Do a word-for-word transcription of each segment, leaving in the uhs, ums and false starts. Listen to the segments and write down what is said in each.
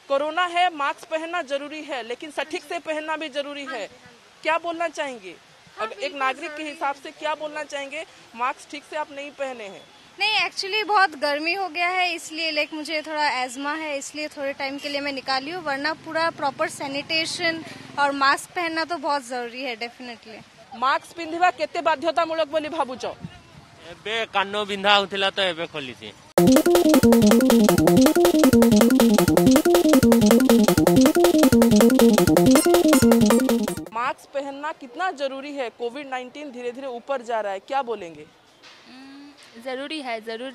Corona है, mask पहनना जरूरी है, लेकिन सटीक से पहनना भी जरूरी है। क्या बोलना चाहेंगे एक नागरिक के हिसाब से, क्या बोलना चाहेंगे? मास्क ठीक से आप नहीं पहने हैं। नहीं, एक्चुअली बहुत गर्मी हो गया है, इसलिए लाइक मुझे थोड़ा एजमा है, इसलिए थोड़े टाइम के लिए मैं निकाली हूँ, वरना पूरा प्रॉपर सैनिटेशन और मास्क पहनना तो बहुत जरूरी है। डेफिनेटली मास्क पिंधिबा केते बाध्यतामूलक बोली भाबुच? एबे कानो बिंधा होतिला तो एबे खोली छी। मास्क पहनना कितना जरूरी है? कोविड नाइन्टीन धीरे धीरे ऊपर जा रहा है, क्या बोलेंगे? जरूरी है, जरूर।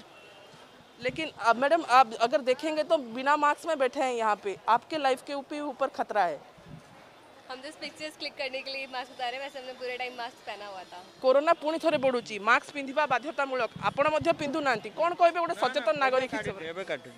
लेकिन अब मैडम आप अगर देखेंगे तो बिना मास्क में बैठे हैं यहाँ पे, आपके लाइफ के ऊपर ऊपर खतरा है। हम जिस पिक्चर्स क्लिक करने के लिए मास्क उतारे, वैसे हमने पूरे टाइम मास्क पहना हुआ था। कोरोना पुणी थरे बढ़ुची, मास्क पिंधिबा बाध्यतामूलक, आपण मध्य पिंधु नांती, कोन कहबे गोटे सचेतन नागरिक हिसाब एबे काटू।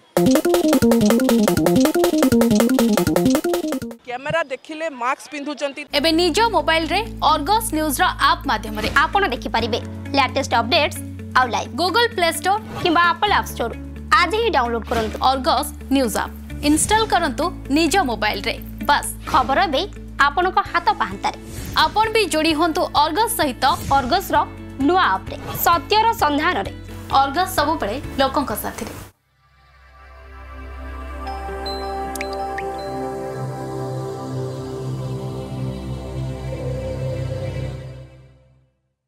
कैमरा देखिले मास्क पिंधुचंती। एबे निजो मोबाइल रे आर्गस न्यूज रो ऐप माध्यम रे आपण देखि परिबे लेटेस्ट अपडेट्स आउ लाइव। गूगल प्ले स्टोर किबा एप्पल ऐप स्टोर आज ही डाउनलोड करंतु आर्गस न्यूज ऐप, इंस्टॉल करंतु निजो मोबाइल रे, बस खबर बे आपण को हाथ पाहंतारे। आपण भी जोड़ी होंतु आर्गस सहित आर्गस रो नुआ अपडेट सत्यरा संधान रे। आर्गस सब बेले लोकन साथी रे।